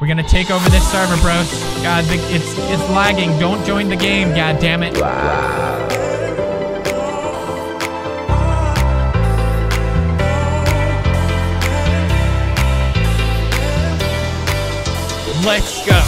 We're gonna take over this server, bros. God, it's lagging. Don't join the game, god damn it. Let's go.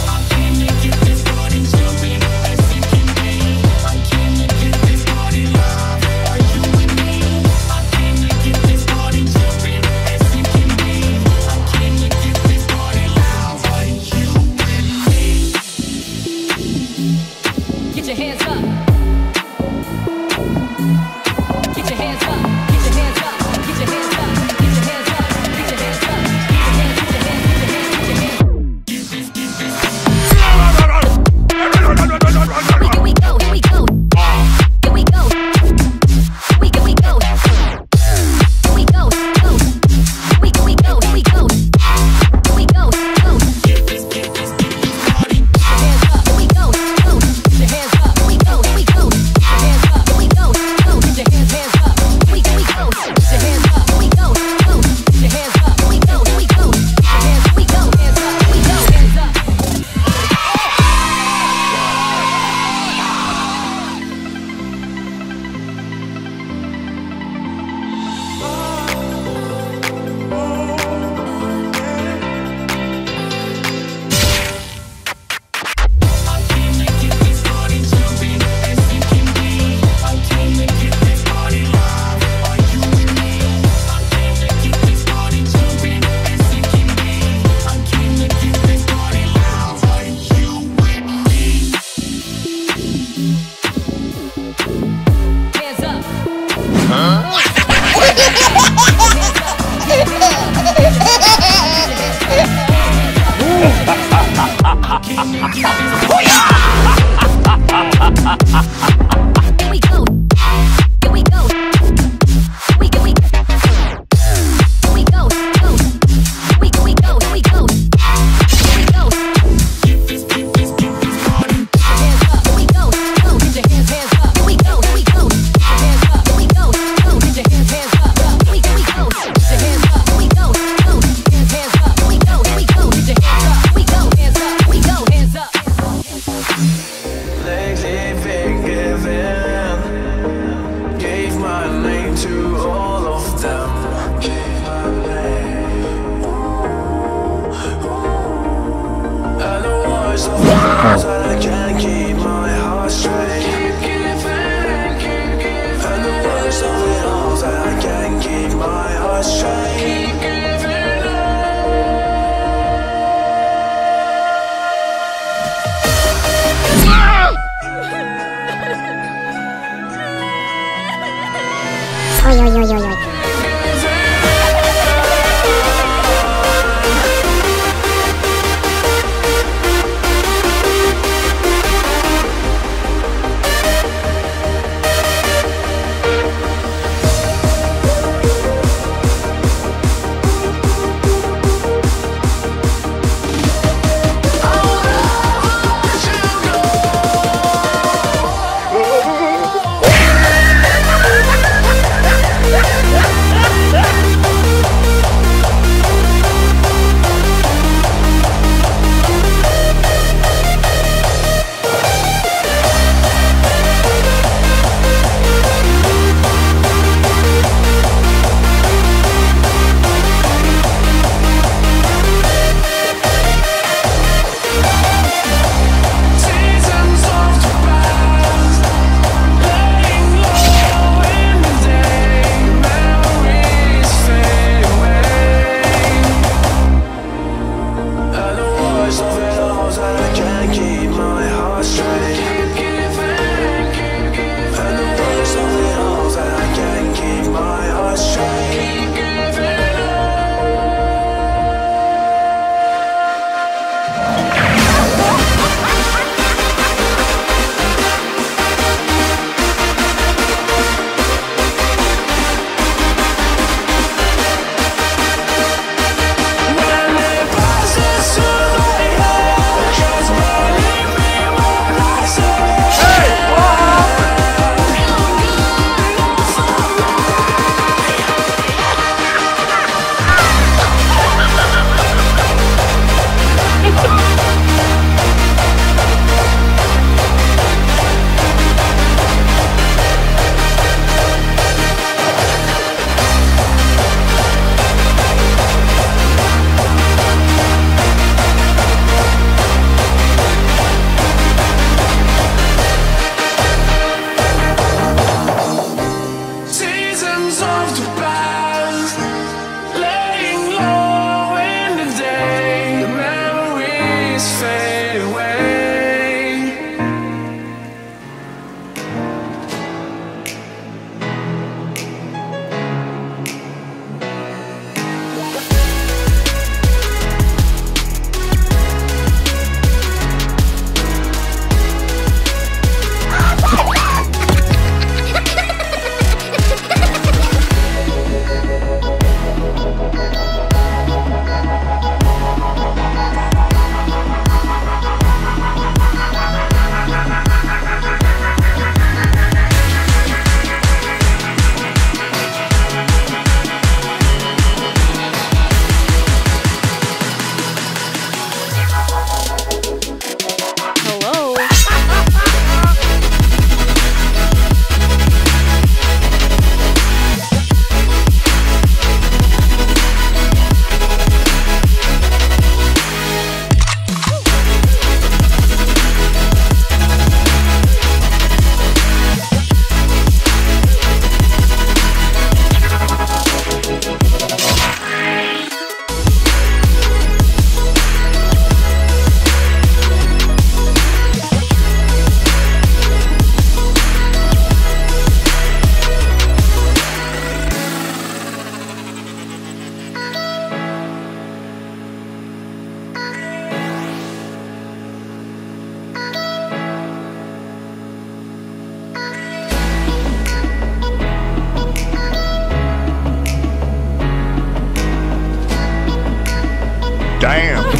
Damn.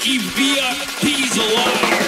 Keep VIPs alive.